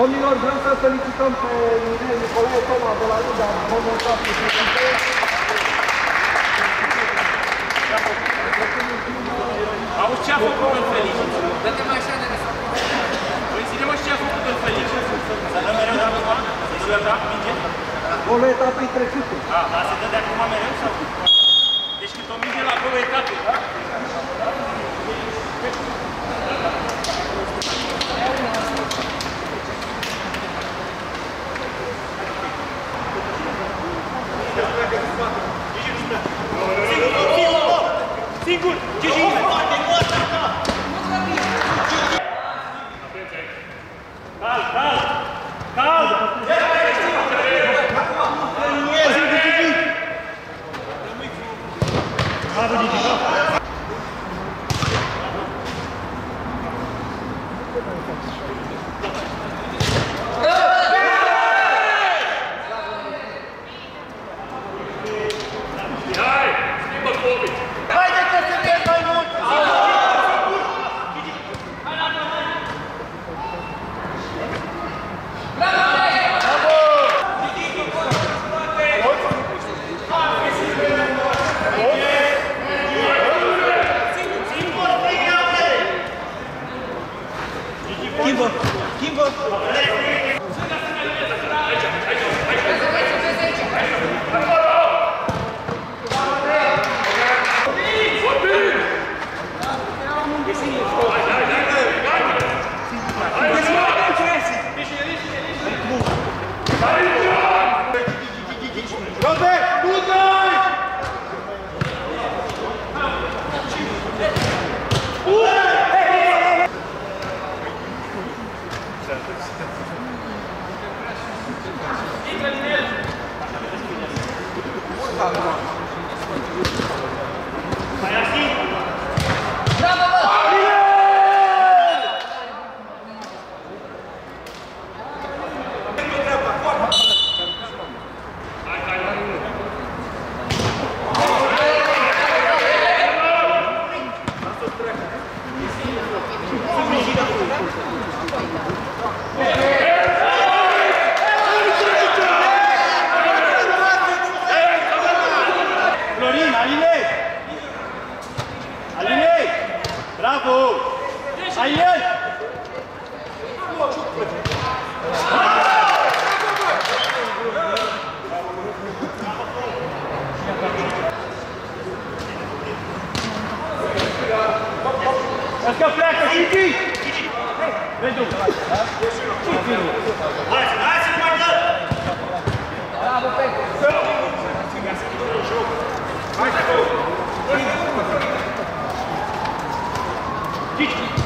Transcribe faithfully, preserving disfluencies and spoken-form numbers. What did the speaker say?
Domnilor, vreau să solicităm pe Nicoliu Toma de la Iuda, domnul șapte, auzi ce a făcut în Felicic? Dă-te-mă așa de răsă. Păi ține-mă și ce a făcut în Felicic. Să dă mereu de-a doua? Să dă mereu de-a doua? Golul etapei trecute. A, dar se dă de acum mereu sau? Deci când o minge la golul etapei, da? Singur! Gigi! Gigi!